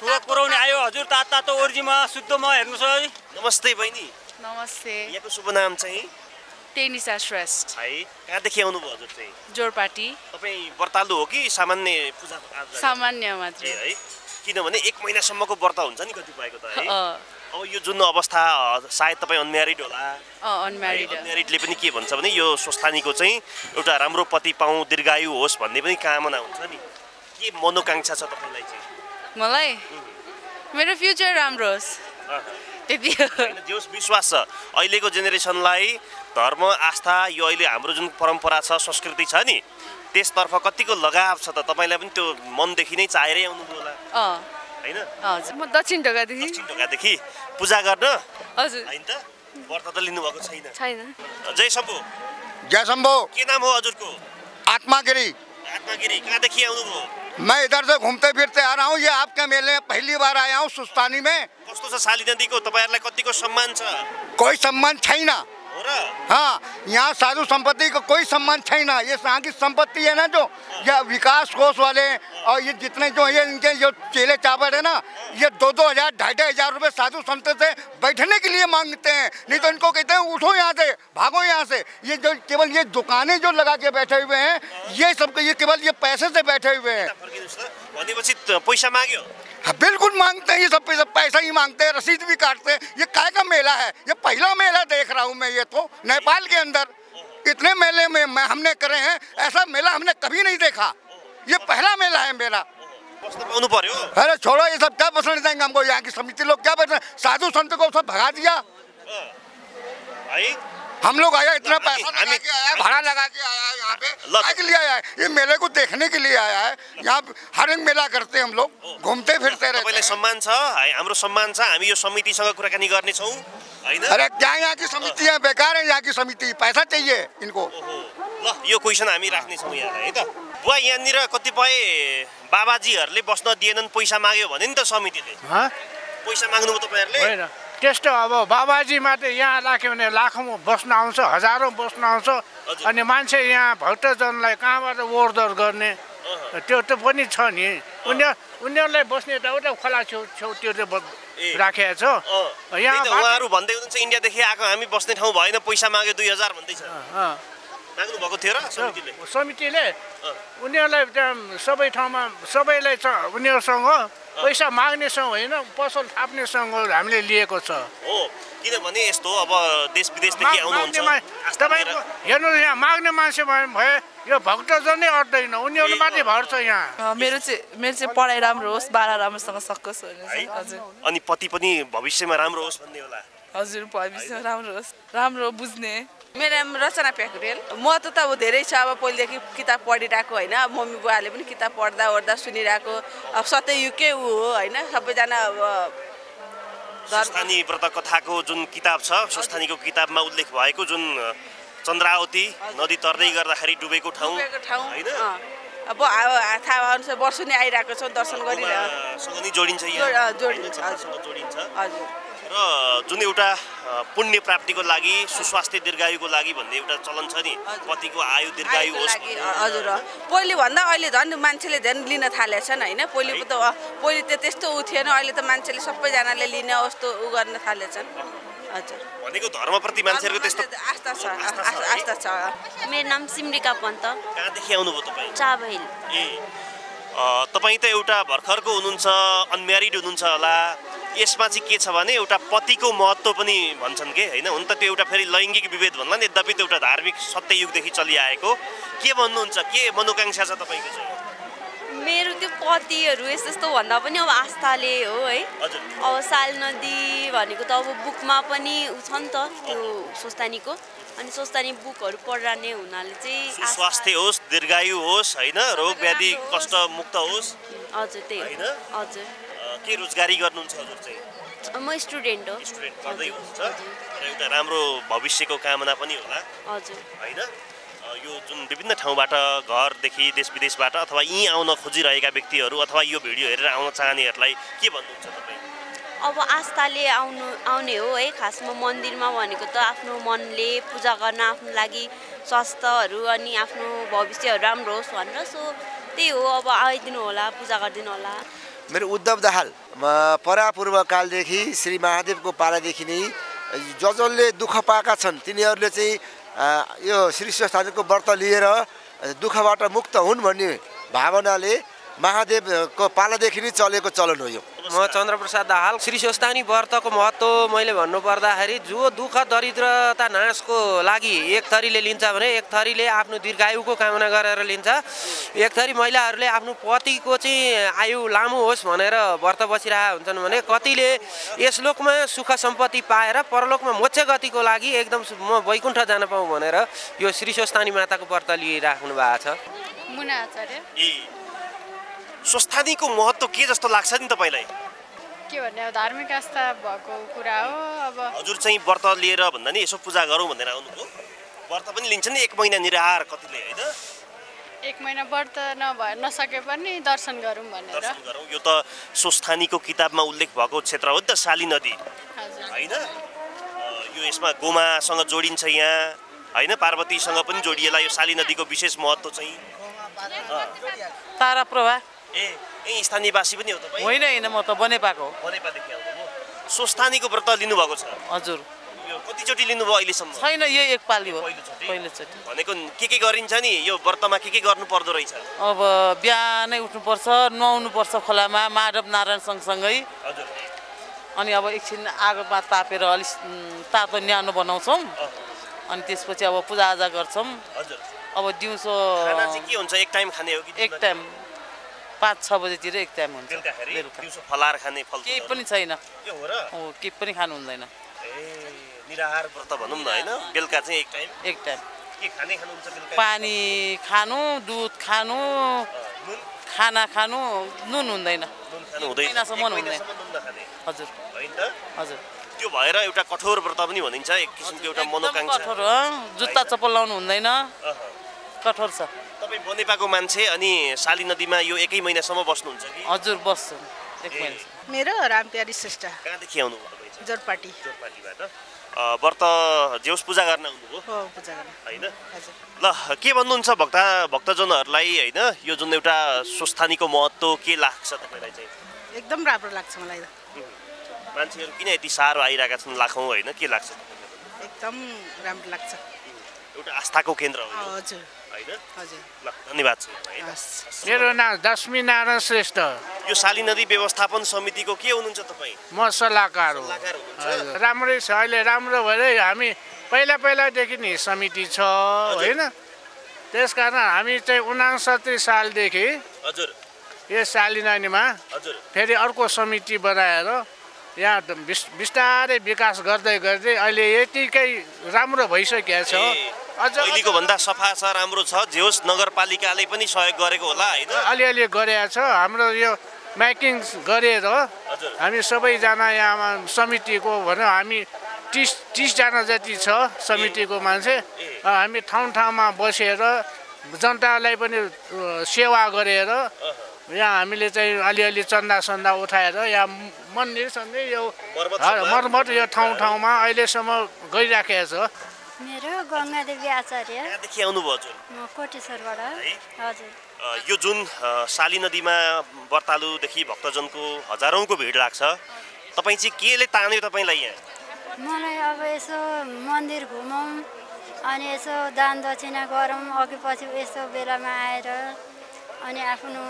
ठोक पुर्याउने आयो हजुर तातो ओर्जीमा शुद्ध म हेर्नुस है। नमस्ते बहिनी। नमस्ते। यहाँको शुभ नाम चाहिँ टेनिसा श्रेष्ठ है। कहाँदेखि आउनु भयो हजुर चाहिँ? जोरपाटी। तपाई व्रतालु हो कि सामान्य पूजा? सामान्य मात्रै है, किनभने एक महिनासम्मको व्रत हुन्छ नि कतिपयको त है। अब यो जुन अवस्था सायद तपाईँ अनम्यारिड होला। अनम्यारिड अनम्यारिडले पनि के भन्छ भने यो स्वस्थानीको चाहिँ एउटा राम्रो पति पाऊँ, दीर्घायु होस् भन्ने पनि कामना हुन्छ नि। के मनोकांक्षा छ तपाईलाई चाहिँ? मलाई मेरो फ्युचर राम्रो होस् त्यति जोस विश्वास छ। अहिलेको जेनेरेसनलाई धर्म आस्था यो अहिले हाम्रो जुन परम्परा छ, संस्कृति छ नि, त्यसतर्फ कतिको लगाव छ त तपाईलाई पनि त्यो मनदेखि नै चाहेरै आउनुभयो होला हैन? हजुर म दक्षिण ढोकादेखि पूजा गर्न। हजुर हैन त व्रत त लिनु भएको छैन। जय शम्भु। जय शम्भु। के नाम हो हजुरको? आत्मागिरी। आत्मागिरी। कहाँदेखि आउनुभयो? मैं इधर से घूमते फिरते आ रहा हूँ, ये आपके मेले में पहली बार आया हूँ सुस्तानी में। कस्तो छ शालीनदिको तपाईहरुलाई कतिको सम्मान छ? कोही सम्मान छैन। हाँ, यहाँ साधु संपत्ति को कोई सम्मान छैन। ये यहाँ की संपत्ति है ना, जो ये विकास कोष वाले और ये जितने जो ये इनके जो चेले चावल है ना, ये 2-2 हज़ार 2,500-2,500 रुपए साधु संत से बैठने के लिए मांगते हैं। नहीं तो इनको कहते हैं उठो यहाँ से, भागो यहाँ से। ये जो केवल ये दुकानें जो लगा के बैठे हुए हैं, ये सब ये केवल ये पैसे से बैठे हुए हैं। पैसा मांगो? हाँ बिल्कुल मांगते हैं, ये सब पैसा ही मांगते हैं, रसीद भी काटते हैं। ये काय का मेला है? ये पहला मेला देख रहा हूँ मैं, ये तो नेपाल के अंदर इतने मेले में मैं हमने करे हैं, ऐसा मेला हमने कभी नहीं देखा। ये पहला मेला है मेरा। अरे छोड़ो, ये सब क्या बसने देंगे हमको? यहाँ की समिति लोग क्या बसने, साधु संत को सब भगा दिया। हम लोग आया, इतना पैसा लगा के आया, भाड़ा लगा के आया, यहाँ पे के लिए आया है, ये मेले को देखने के लिए आया है। यहाँ हर एक मेला करते हैं हम लोग, घूमते फिरते रहते हैं। सम्मान छ, हाम्रो सम्मान छ, हामी यो समितिसँग कुराकानी गर्ने छौं हैन? अरे क्या यहाँ की समिति है, बेकार है यहाँ की समिति, पैसा चाहिए इनको। ल यो क्वेशन हामी राख्ने छौं यहाँ है त। बुवा यहाँनिर कतिपय बाबाजीहरूले बस्न दिएनन्, पैसा माग्यो भने नि त समितिले। पैसा माग्नु तपाईहरुले? त्यस्तो अब बाबाजी मात्रै यहाँ राख्यो भने लाखौँ बस्न आउँछ, हजारौँ बस्न आउँछ, अनि मान्छे यहाँ भक्तजनलाई कहाँबाट ओहोरदोहोर गर्ने त्यो त पनि छ नि। उनीहरूलाई बस्ने एउटा खोला छेउतिर राखेको छ। यहाँ उहाँहरू भन्दै हुनुहुन्छ इन्डियादेखि आएको हामी बस्ने ठाउँ भएन, पैसा माग्यो 2,000 भन्दैछ। माग्नु भएको थियो र समितिले? उनीहरूलाई सबै ठाउँमा सबैलाई उनीहरूसँग पैसा माग्नेसँग होइन, पसल थाप्नेसँग हामीले लिएको छ। हो किनभने यस्तो अब देश विदेशदेखि आउनुहुन्छ तपाईको हेर्नु, यहाँ माग्ने मान्छे भए यो भक्तजनै अट्दैन, उनीहरू माथि भर छ यहाँ। मेरो चाहिँ पढाइ राम्रो होस्, बाह्र राम्रोसँग सकोस् भनेर। हजुर अनि पति पनि भविष्यमा राम्रो होस् भन्ने होला? हजुर भविष्यमा राम्रो होस्, राम्रो बुझ्ने। मेरो नाम रचना प्याकुरेल। म त अब धेरै छ, अब पहिलेदेखि किताब पढिरहेको होइन, अब मम्मी बुवाले पनि किताब पढ्दा सुनिरहेको, अब सत्ययुगकै ऊ हो होइन, सबैजना अब स्वस्थानी व्रत कथाको जुन किताब छ, स्वस्थानीको किताबमा उल्लेख भएको जुन चन्द्रावती नदी तर्दै गर्दाखेरि डुबेको ठाउँ होइन, अब थाहा अनुसार वर्ष नै आइरहेको छ, दर्शन गरिरहेको जोडिन्छ र जुन एउटा पुण्य प्राप्तिको लागि, सुस्वास्थ्य दीर्घायुको लागि भन्ने एउटा चलन छ नि, पतिको आयु दीर्घायु होस्। हजुर पहिले भन्दा अहिले झन् मान्छेले झन् लिन थालेका छन् हैन? पहिले त त्यस्तो उ थिएन, अहिले त मान्छेले सबैजनाले लिन अस्तो उ गर्न थालेका छन्। हजुर भनेको धर्मप्रति मान्छेहरुको त्यस्तो आस्था छ। मेरो नाम सिमरिका पन्त। कहाँदेखि आउनुभयो तपाई? चाबहिल। ए तपाई त एउटा भर्खरको हुनुहुन्छ, अनम्यारिड हुनुहुन्छ होला, यसमा चाहिँ के छ भने एउटा पतिको महत्त्व पनि भन्छन् के हैन? हुन त त्यो एउटा फेरि लैङ्गिक विभेद भन्ला नि, यद्यपि त्यो एउटा धार्मिक सत्ययुगदेखि चलिआएको। के भन्नुहुन्छ, के मनोकांक्षा छ तपाईको चाहिँ? मेरो त्यो पतिहरू यस्तो भन्दा पनि अब आस्थाले हो है। अब शालीनदी भनेको त अब बुकमा पनि छ नि त, त्यो स्वस्थानीको, अनि स्वस्थानी बुकहरू पढ्राने हुनाले चाहिँ स्वास्थ्य होस्, दीर्घायु होस् हैन, रोग व्याधि कष्ट मुक्त होस्। हजुर त्यही हैन। हजुर के रोजगारी गर्नुहुन्छ हजुर चाहिँ? म स्टुडेन्ट हो। स्टुडेन्ट पढ्दै हुनुहुन्छ र एउटा राम्रो भविष्यको कामना पनि होला। हजुर हैन? यो जुन विभिन्न ठाउँबाट, घरदेखि देश विदेशबाट अथवा यहीँ आउन खोजिरहेका व्यक्तिहरू अथवा यो भिडियो हेरेर आउन चाहनेहरूलाई के भन्नुहुन्छ तपाईँ? अब आस्थाले आउने हो है, खासमा मन्दिरमा भनेको त आफ्नो मनले पूजा गर्न, आफ्नो लागि स्वास्थ्यहरू अनि आफ्नो भविष्यहरू राम्रो होस् भनेर। सो त्यही हो, अब आइदिनु होला, पूजा गरिदिनु होला। मेरो उद्धव दाहाल परापूर्व कालदेखि श्री महादेवको पालादेखि नै जजले दुःख पाएका छन् तिनीहरूले चाहिँ यो श्री स्वस्थानीको व्रत लिएर दुःखबाट मुक्त हुन् भन्ने भावनाले महादेवको पालादेखि नै चलेको चलन हो यो। म चन्द्रप्रसाद दाहाल। श्री स्वस्थानी व्रतको महत्त्व मैले भन्नुपर्दाखेरि जो दुःख दरिद्रता नाशको लागि एक थरीले लिन्छ भने एक थरीले आफ्नो दीर्घायुको कामना गरेर लिन्छ। एक थरी महिलाहरूले आफ्नो पतिको चाहिँ आयु लामो होस् भनेर व्रत बसिरहेका हुन्छन् भने कतिले यस लोकमा सुख सम्पत्ति पाएर परलोकमा मोक्ष गतिको लागि एकदम म वैकुण्ठ जान पाऊँ भनेर यो श्री स्वस्थानी माताको व्रत लिइराख्नु भएको छ। स्वस्थानीको महत्त्व के जस्तो लाग्छ नि तपाईलाई? के भन्ने अब धार्मिक आस्था भएको कुरा हो। अब हजुर चाहिँ व्रत लिएर भन्दा नि यसो पूजा गरौँ भनेर आउनुभयो। व्रत पनि लिन्छ नि एक महिना निराहार कतिले हैन, एक महिना व्रत नभए नसके पनि दर्शन गरौँ भनेर। दर्शन गरौँ यो त स्वस्थानीको किताबमा उल्लेख भएको क्षेत्र हो नि त शालीनदी हैन। यो यसमा गोमासँग जोडिन्छ यहाँ हैन, पार्वतीसँग पनि जोडिएला। यो शालीनदीको विशेष महत्त्व चाहिँ तारा प्रभा ए स्थानीयवासी पनि हो तपाईँ? होइन होइन, म त बनेपाको हो। बनेपादेखि आउनु स्वस्थानीको व्रत लिनु भएको छ? हजुर। यो कतिचोटि लिनुभयो अहिलेसम्म? छैन, यो एक पाली हो, पहिलोचोटि। भनेको के गरिन्छ नि यो व्रतमा, के गर्नु पर्दो रहेछ? अब बिहानै उठ्नुपर्छ, नुहाउनुपर्छ खोलामा माधव नारायण सँगसँगै। हजुर। अनि अब एकछिन आगोमा तापेर अलि तातो न्यानो बनाउँछौँ, अनि त्यसपछि अब पूजाआजा गर्छौँ। हजुर। अब दिउँसो खाना चाहिँ के हुन्छ? एक टाइम खाने हो कि एक टाइम? 5-6 बजेतिर एक टाइम हुन्छ। दिउँसो फलाहार खाने फल केही पनि छैन? के हो र? हो, केही पनि खानु हुँदैन। ए निराहार व्रत भनौँ न हैन। बेलुका चाहिँ एक टाइम के खाने खानुहुन्छ बेलुका? पानी खानु, दुध खानु, खाना खानु, नुन हुँदैन। नुन खानु हुँदैन, नुन हुँदैन। हजुर हैन त? हजुर। त्यो भएर एउटा कठोर व्रत पनि भनिन्छ, एक किसिमको एउटा मनोकांक्षा। कठोर हो, जुत्ता चप्पल लाउनु हुँदैन। कठोर छ। तपाईं बनेपाको मान्छे अनि शालीनदीमा यो एकै महिनासम्म बस्नुहुन्छ कि? हजुर बस्छु, एक महिना। मेरो रामप्यारी श्रेष्ठ। कहाँदेखि आउनु भयो तपाईँ? जोरपाटी। जोरपाटीबाट व्रत जेउस पूजा गर्न आउनुभयो? हो, पूजा गर्न हैन। हजुर। ल के भन्नुहुन्छ भक्तजनहरूलाई हैन, यो जुन एउटा स्वस्थानीको महत्त्व के लाग्छ तपाईलाई चाहिँ? एकदम राम्रो लाग्छ मलाई। मान्छेहरु किन यति साह्रो आइराका छन् लाखौं हैन, के लाग्छ तपाईलाई? एकदम राम्रो लाग्छ, एउटा आस्थाको केन्द्र हो। हजुर हैन। हजुर ल धन्यवाद छ है। मेरो नाम दशमी नारायण श्रेष्ठ। यो शालीनदी व्यवस्थापन समितिको के हुनुहुन्छ तपाईँ? म सल्लाहकार हो। राम्रै छ, अहिले राम्रो भएर हामी पहिलादेखि नि समिति छ हैन, त्यसकारण हामी चाहिँ 69 सालदेखि हजुर यो शालीनदीमा हजुर फेरि अर्को समिति बनाएर यहाँ बिस्तारै विकास गर्दै अहिले यतिकै राम्रो भइसकेको छ। अहिलेको भन्दा सफा छ, राम्रो छ। जे होस् नगरपालिकाले पनि सहयोग गरेको होला हैन, अलिअलि गरेको छ। हाम्रो यो माइकिङ गरेर हामी सबैजना यहाँ समितिको भनौँ हामी 30-30जना जति छ समितिको मान्छे। हामी ठाउँमा बसेर जनतालाई पनि सेवा गरेर यहाँ हामीले चाहिँ अलिअलि चन्दा उठाएर यहाँ मन्दिरसँगै यो मर्मत यो ठाउँमा अहिलेसम्म गइराखेको छ। मेरो गंगादेवी आचार्य। कहाँदेखि आउनुभयो हजुर? म कोटेश्वरबाट। हजुर। यो जुन शालीनदीमा व्रतालुदेखि भक्तजनको हजारौँको भिड लाग्छ, तपाईँ चाहिँ केले तान्यो तपाईँलाई यहाँ? मलाई अब यसो मन्दिर घुमौँ अनि यसो दान दक्षिणा गरौँ, अघि पछि यसो बेलामा आएर अनि आफ्नो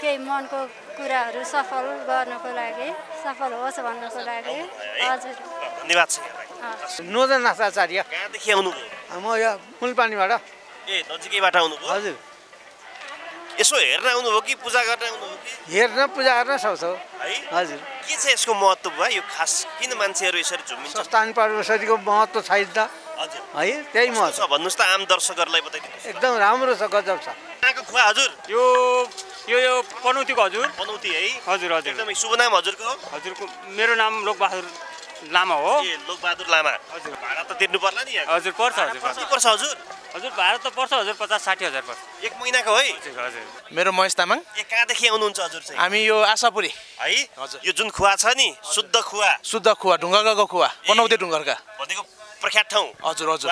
केही मनको कुराहरू सफल गर्नको लागि, सफल होस् भन्नको लागि। हजुर धन्यवाद छ। नोदन आचार्य। कहाँदेखि आउनुभयो? म यो मूलपानीबाट। ए नजिकैबाट आउनुभयो? हजुर। यसो हेर्न आउनुभयो कि पूजा गर्न आउनुभयो कि? हेर्न, पूजा गर्न सक्छौ है। हजुर। के छ यसको महत्त्व भयो? यो खास किन मान्छेहरू यसरी झुम्मिन्छ? स्थान परमेश्वरीको महत्त्व छैन त। हजुर है, त्यही महत्त्व छ। भन्नुस् त आम दर्शकहरूलाई बताइदिनु। एकदम राम्रो छ, गजब छ। कहाँको खुवा हजुर? यो पनौतीको हजुर? पनौती है। हजुर हजुर। एकदमै शुभ नाम हजुरको? हजुरको मेरो नाम लोकबहादुर लामा हो। ए लोकबहादुर लामा। हजुर। भाडा त तिर्नु पर्ला नि? हजुर पर्छ। हजुर कति पर्छ हजुर? हजुर भाडा त पर्छ हजुर 50-60 हजार पर्छ। एक महिनाको है? हजुर। मेरो महेश तामाङ। ए कहाँदेखि आउनुहुन्छ हजुर चाहिँ? हामी यो आशापुरी है। हजुर। यो जुन खुवा छ नि शुद्ध खुवा? शुद्ध खुवा, ढुङ्गाको खुवा, पनौती ढुङ्गाका भनेको प्रख्यात ठाउँ हजुर हजुर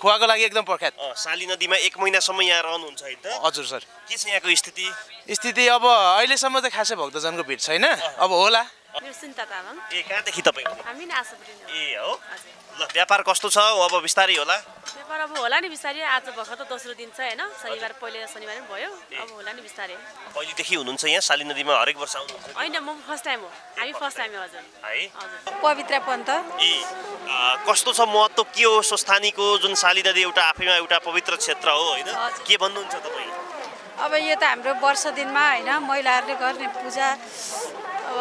खुवाको लागि एकदम प्रख्यात शालीनदिमा 1 महिनासम्म यहाँ रहनुहुन्छ हैन हजुर सर के छ यहाँको स्थिति स्थिति अब अहिलेसम्म त खासै भक्तजनको भिड छैन अब होला ए कहाँदेखि तपाईँ हामी नासपुरी ए हो ल व्यापार कस्तो छ अब बिस्तारै होला व्यापार अब होला नि बिस्तारै आज भर्खर त दोस्रो दिन छ हैन शनिबार पहिले शनिबार पनि भयो अब होला नि बिस्तारै पहिले देखि हुनुहुन्छ यहाँ शालीनदिमा हरेक वर्ष आउनुहुन्छ हैन म फर्स्ट टाइम हो हामी फर्स्ट टाइम हजुर है पवित्र पन्त ए कस्तो छ महत्व के हो स्वस्थानीको जुन शालीनदी एउटा आफैमा एउटा पवित्र क्षेत्र हो हैन के भन्नुहुन्छ तपाई अब यो त हाम्रो वर्ष दिनमा हैन महिलाहरुले गर्ने पूजा अब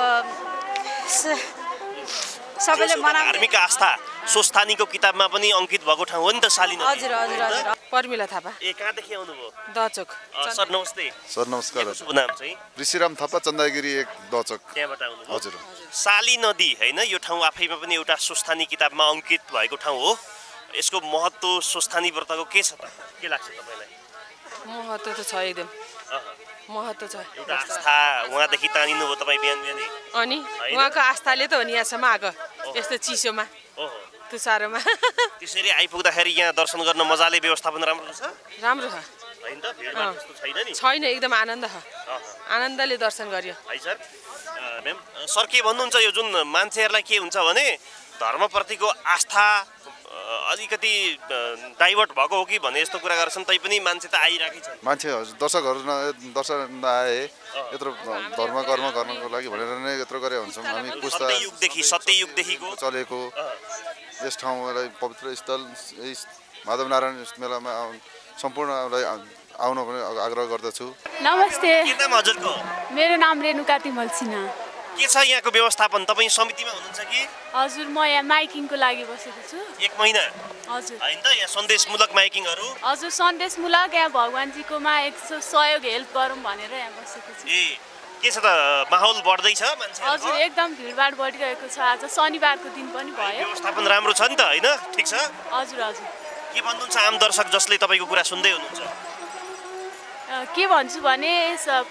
सबैले मनाउने धार्मिक आस्था स्वस्थानीको किताबमा पनि अंकित भएको ठाउँ हो नि त शालीनदी हजुर हजुर हजुर परमिला थापा ए कहाँ देखि आउनु भयो दचोक सर नमस्ते सर नमस्कार हजुरको नाम चाहिँ ऋषिराम थापा चन्दागिरी 1 दचोक त्यहाँबाट आउनु भयो हजुर शालीनदी हैन यो ठाउँ आफैमा पनि एउटा स्वस्थानी किताबमा अंकित भएको ठाउँ हो यसको महत्व स्वस्थानी व्रतको के छ त के लाग्छ तपाईलाई महत्व त छ एकदम महत्व छ एउटा आस्था वहाँ देखि तानिनु हो तपाई बिहान बिहानै अनि वहाँको आस्थाले त हो नि यहाँसम्म आको यस्तो चिसोमा ओहो तुसारोमा त्यसरी आइपुग्दाखेरि यहाँ दर्शन गर्न मजाले व्यवस्थापन राम्रो छ हैन त भिडमा त्यस्तो छैन नि छैन एकदम आनन्द छ आनन्दले दर्शन गरियो है सर म्याम सर के भन्नुहुन्छ यो जुन मान्छेहरुलाई के हुन्छ भने धर्मप्रतिको आस्था अलिकति डाइभर्ट भएको हो कि भने यस्तो कुरा गर्छन् तै पनि मान्छे त आइराखै छन् मान्छे हजुर दर्शकहरु दर्शन आए यत्रो धर्म कर्म गर्नको लागि भनेर नै यत्रो गरे हुन्छौं हामी पुस्ता सत्ययुगदेखिको चलेको यस ठाउँलाई पवित्र स्थल माधव नारायण मेलामा सम्पूर्णलाई आउन भनी आग्रह गर्दछु। नमस्ते के नाम हजुरको? मेरो नाम रेणुका तिमल सिन्हा। के छ यहाँको व्यवस्थापन तपाई समितिमा हुनुहुन्छ कि? हजुर म यहाँ माइकिङको लागि बसेको छु 1 महिना हजुर हैन त यहाँ सन्देशमूलक माइकिङहरु हजुर सन्देशमूलक यहाँ भगवानजीकोमा 100 सहयोग हेल्प गरौँ भनेर यहाँ बसेको छु। ए के छ त माहौल बढ्दै छ मान्छेहरु? हजुर एकदम भीडभाड बढिरहेको छ आज शनिबारको दिन पनि भयो व्यवस्थापन राम्रो छ नि त हैन ठीक छ हजुर हजुर के भन्नुहुन्छ आम दर्शक जसले तपाईको कुरा सुन्दै हुनुहुन्छ? के भन्छु भने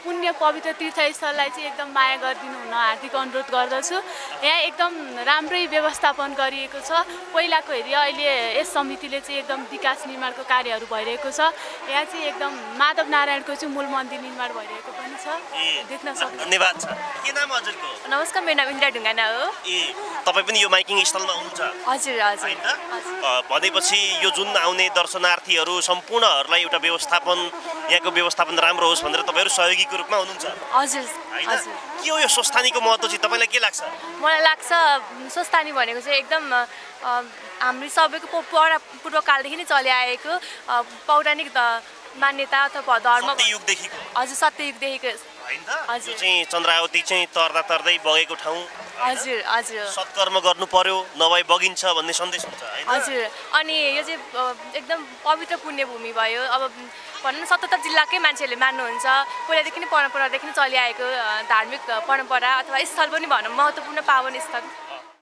पुण्य पवित्र तीर्थस्थललाई चाहिँ एकदम माया गरिदिनु हुन हार्दिक अनुरोध गर्दछु। यहाँ एकदम राम्रै व्यवस्थापन गरिएको छ पहिलाको हेरी अहिले यस समितिले चाहिँ एकदम विकास निर्माणको कार्यहरू भइरहेको छ यहाँ चाहिँ एकदम माधव नारायणको चाहिँ मूल मन्दिर निर्माण भइरहेको पनि छ देख्न सक्नुहुन्छ। धन्यवाद छ। के नाम हजुरको? नमस्कार मेरो नाम इन्द्रा ढुङ्गाना हो। ए तपाई पनि यो माइकिङ स्थलमा हुनुहुन्छ? हजुर हजुर हैन त भनेपछि यो जुन आउने दर्शनार्थीहरू सम्पूर्णहरुलाई एउटा व्यवस्थापन यहाँको व्यवस्थापन राम्रो होस् भनेर तपाईहरु सहयोगीको रूपमा हुनुहुन्छ? हजुर हजुर। के हो यो स्वस्थानीको महत्व चाहिँ तपाईलाई के लाग्छ? मलाई लाग्छ स्वस्थानी भनेको चाहिँ एकदम हाम्रो सबैको पूर्वकालदेखि नै चलिआएको पौराणिक मान्यता अथवा धर्म सत्ययुगदेखिको हजुर सत्ययुगदेखिको हैन त हजुर चाहिँ चन्द्रावती चाहिँ तर्दा तर्दै बगेको ठाउँ हजुर हजुर सत्कर्म गर्नु पर्यो नभए बगिन्छ भन्ने सन्देश हुन्छ हैन हजुर अनि यो चाहिँ एकदम पवित्र पुण्य भूमि भयो अब भन्नु 77 जिल्लाकै मान्छेहरूले मान्नुहुन्छ पहिलादेखि नै परम्परादेखि नै चलिआएको धार्मिक परम्परा अथवा स्थल पनि भनौँ महत्त्वपूर्ण पावन स्थल